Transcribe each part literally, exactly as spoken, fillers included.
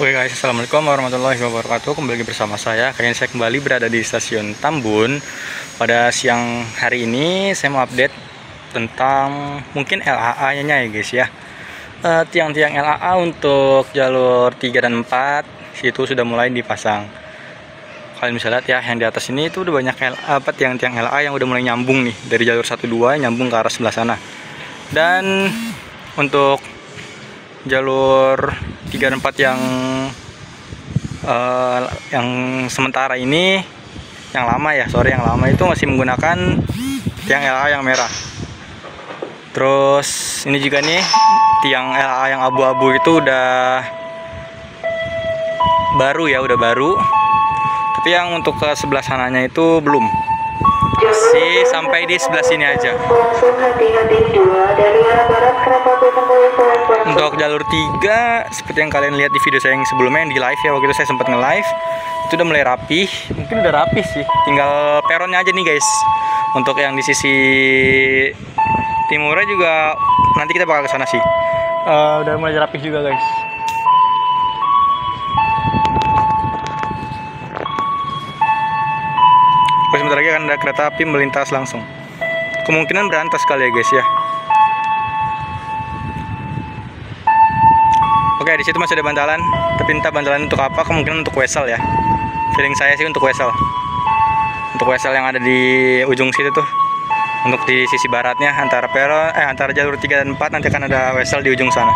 Oke guys, assalamualaikum warahmatullahi wabarakatuh. Kembali bersama saya. Kali ini saya kembali berada di stasiun Tambun. Pada siang hari ini saya mau update tentang mungkin L A A-nya ya guys ya. Tiang-tiang e, L A A untuk jalur tiga dan empat situ sudah mulai dipasang. Kalian bisa lihat ya, yang di atas ini itu udah banyak L A A, apa tiang-tiang L A A yang udah mulai nyambung nih dari jalur satu dua nyambung ke arah sebelah sana. Dan untuk jalur tiga dan empat yang uh, yang sementara ini, yang lama ya, sorry yang lama itu masih menggunakan tiang L A A yang merah. Terus ini juga nih tiang L A A yang abu-abu itu udah baru ya, udah baru. Tapi yang untuk ke sebelah sananya itu belum. Masih sampai di sebelah sini aja. Untuk jalur tiga, seperti yang kalian lihat di video saya yang sebelumnya, yang di live ya, waktu itu saya sempat nge-live, itu udah mulai rapih. Mungkin udah rapih sih, tinggal peronnya aja nih guys. Untuk yang di sisi timurnya juga nanti kita bakal kesana sih. uh, Udah mulai rapih juga guys. Sebentar lagi akan ada kereta api melintas langsung. Kemungkinan berantas kali ya guys ya. Oke, di situ masih ada bantalan. Tapi entah bantalan untuk apa, kemungkinan untuk wesel ya. Feeling saya sih untuk wesel. Untuk wesel yang ada di ujung situ tuh. Untuk di sisi baratnya antara peron eh antara jalur tiga dan empat nanti akan ada wesel di ujung sana.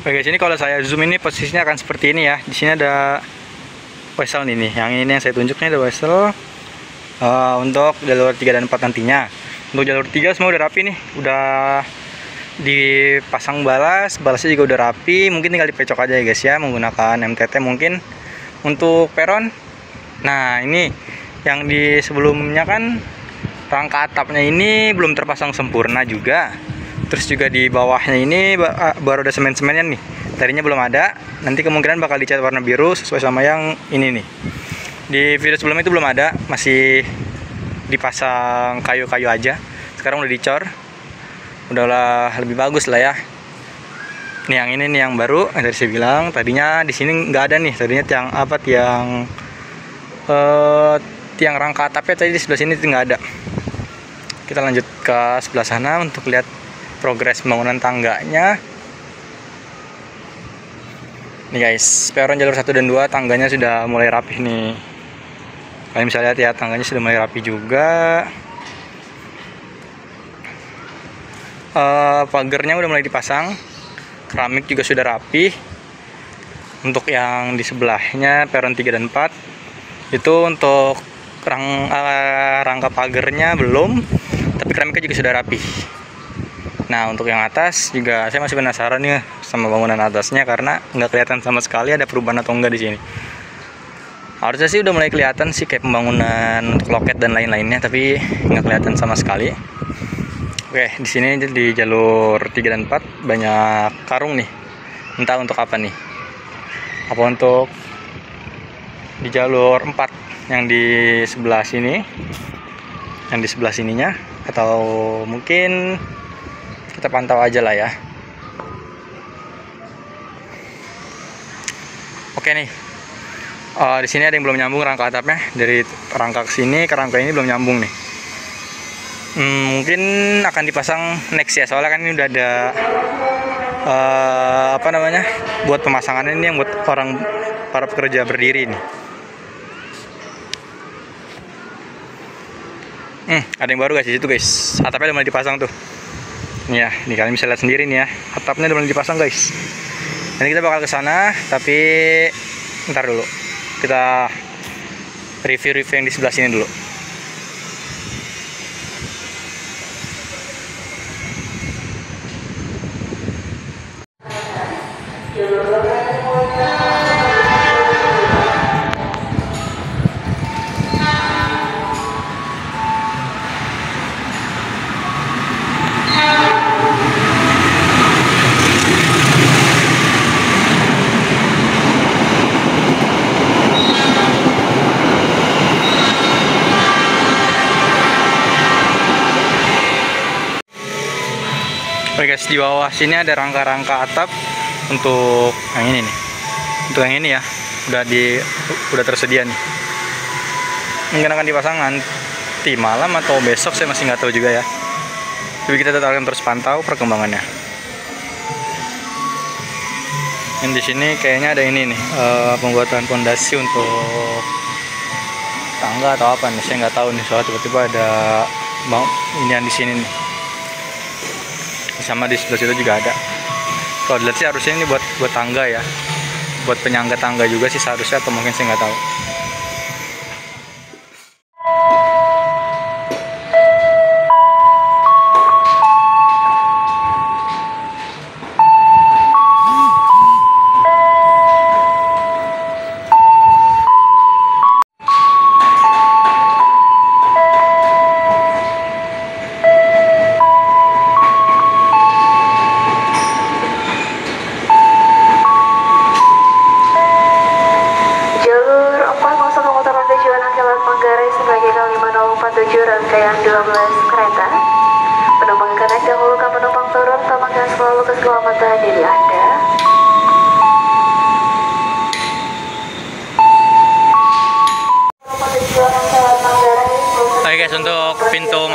Oke guys, ini kalau saya zoom ini posisinya akan seperti ini ya. Di sini ada wesel nih, nih. Yang ini yang saya tunjuknya ada wesel uh, untuk jalur tiga dan empat nantinya. Untuk jalur tiga semua udah rapi nih, udah dipasang balas, balasnya juga udah rapi. Mungkin tinggal dipecok aja ya guys ya, menggunakan M T T mungkin untuk peron. Nah ini yang di sebelumnya kan rangka atapnya ini belum terpasang sempurna juga. Terus juga di bawahnya ini baru ada semen-semennya nih. Tadinya belum ada. Nanti kemungkinan bakal dicat warna biru sesuai sama yang ini nih. Di video sebelumnya itu belum ada, masih dipasang kayu-kayu aja. Sekarang udah dicor, udahlah lebih bagus lah ya. Nih yang ini nih yang baru. Dari saya bilang tadinya di sini nggak ada nih. Tadinya tiang apa tiang eh, tiang rangka atapnya tadi di sebelah sini itu nggak ada. Kita lanjut ke sebelah sana untuk lihat progres pembangunan tangganya. Nih guys, peron jalur satu dan dua tangganya sudah mulai rapih nih. Kalian bisa lihat ya, tangganya sudah mulai rapi juga. Uh, pagernya udah mulai dipasang. Keramik juga sudah rapih. Untuk yang di sebelahnya peron tiga dan empat itu untuk rang, uh, rangka pagernya belum, tapi keramiknya juga sudah rapih. Nah untuk yang atas juga saya masih penasaran nih sama bangunan atasnya karena nggak kelihatan sama sekali ada perubahan atau enggak di sini. Harusnya sih udah mulai kelihatan sih kayak pembangunan untuk loket dan lain-lainnya, tapi nggak kelihatan sama sekali. Oke, di sini di jalur tiga dan empat banyak karung nih. Entah untuk apa nih. Apa untuk di jalur empat yang di sebelah sini? Yang di sebelah sininya atau mungkin kita pantau aja lah ya. Oke nih, uh, di sini ada yang belum nyambung rangka atapnya, dari rangka ke sini ke rangka ini belum nyambung nih. Hmm, mungkin akan dipasang next ya, soalnya kan ini udah ada uh, apa namanya buat pemasangannya ini yang buat orang para pekerja berdiri nih. Hmm, ada yang baru guys di situ guys, atapnya udah mulai dipasang tuh. Ya, ini kalian bisa lihat sendiri nih ya. Atapnya udah mulai dipasang, guys. Nanti kita bakal ke sana, tapi ntar dulu. Kita review-review yang di sebelah sini dulu. Oke guys, di bawah sini ada rangka-rangka atap untuk yang ini nih. Untuk yang ini ya, udah di udah tersedia nih. Mungkin akan dipasang nanti malam atau besok, saya masih nggak tahu juga ya. Tapi kita tetap akan terus pantau perkembangannya. Yang di sini kayaknya ada ini nih, uh, pembuatan pondasi untuk tangga atau apa nih, saya nggak tahu nih, soalnya tiba-tiba ada bang ini yang di sini nih. Sama di sebelah situ juga ada. Kalau dilihat sih harusnya ini buat buat tangga ya, buat penyangga tangga juga sih seharusnya, atau mungkin saya nggak tahu.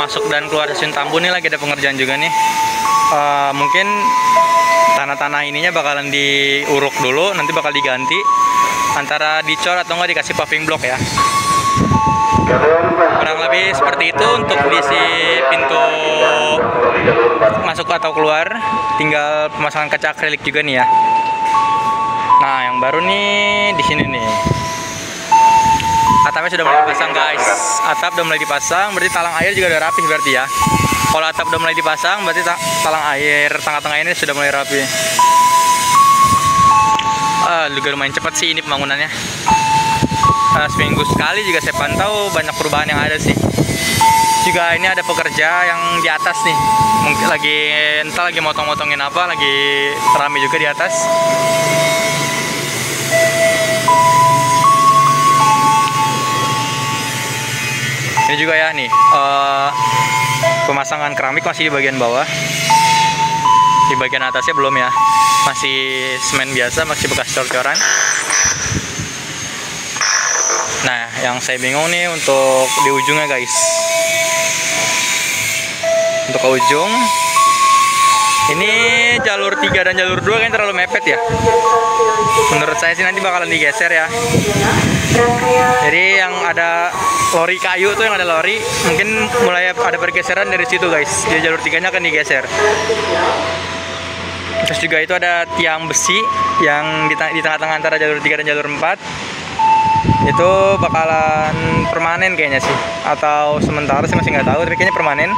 Masuk dan keluar stasiun Tambun nih lagi ada pengerjaan juga nih. Uh, mungkin tanah-tanah ininya bakalan diuruk dulu, nanti bakal diganti antara dicor atau nggak dikasih paving block ya. Kurang lebih seperti itu untuk diisi pintu masuk atau keluar. Tinggal pemasangan kaca akrilik juga nih ya. Nah, yang baru nih di sini nih. Atapnya sudah mulai dipasang guys. Atap sudah mulai dipasang, berarti talang air juga udah rapi berarti ya. Kalau atap sudah mulai dipasang, berarti talang air tengah-tengah ini sudah mulai rapi. Uh, juga lumayan cepat sih ini pembangunannya. Uh, seminggu sekali juga saya pantau banyak perubahan yang ada sih. Juga ini ada pekerja yang di atas nih, mungkin lagi entah lagi motong-motongin apa, lagi rame juga di atas. Ini juga ya nih, uh, pemasangan keramik masih di bagian bawah. Di bagian atasnya belum ya, masih semen biasa, masih bekas cor-coran. Nah, yang saya bingung nih untuk di ujungnya guys. Untuk ke ujung, ini jalur tiga dan jalur dua kan terlalu mepet ya. Menurut saya sih nanti bakalan digeser ya. Jadi yang ada lori kayu tuh, yang ada lori, mungkin mulai ada pergeseran dari situ guys. Jadi jalur tiganya akan digeser. Terus juga itu ada tiang besi yang di tengah-tengah antara jalur tiga dan jalur empat. Itu bakalan permanen kayaknya sih, atau sementara sih masih nggak tahu, tapi kayaknya permanen.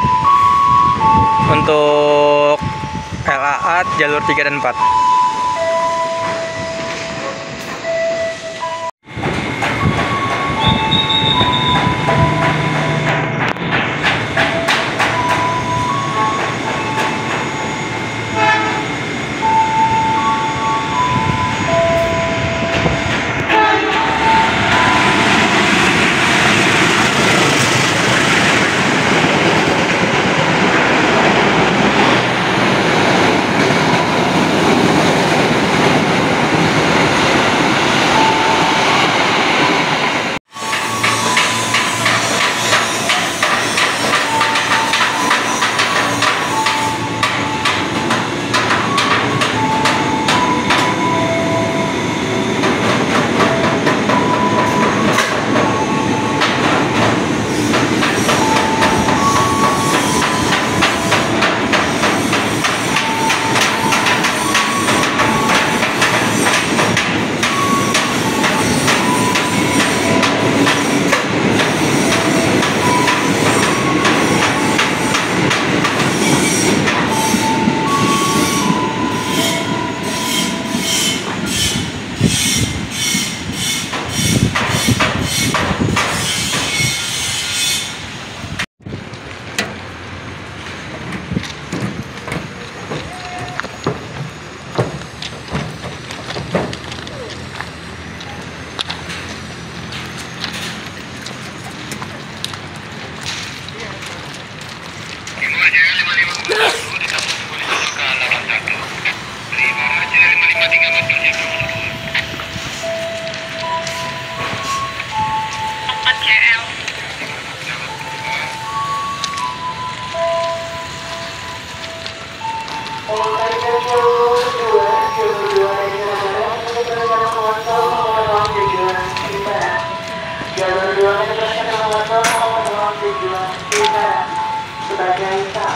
Untuk L A A jalur tiga dan empat. Jalur dua meneruskan ke kawasan, ke kawasan tujuan kita sebagai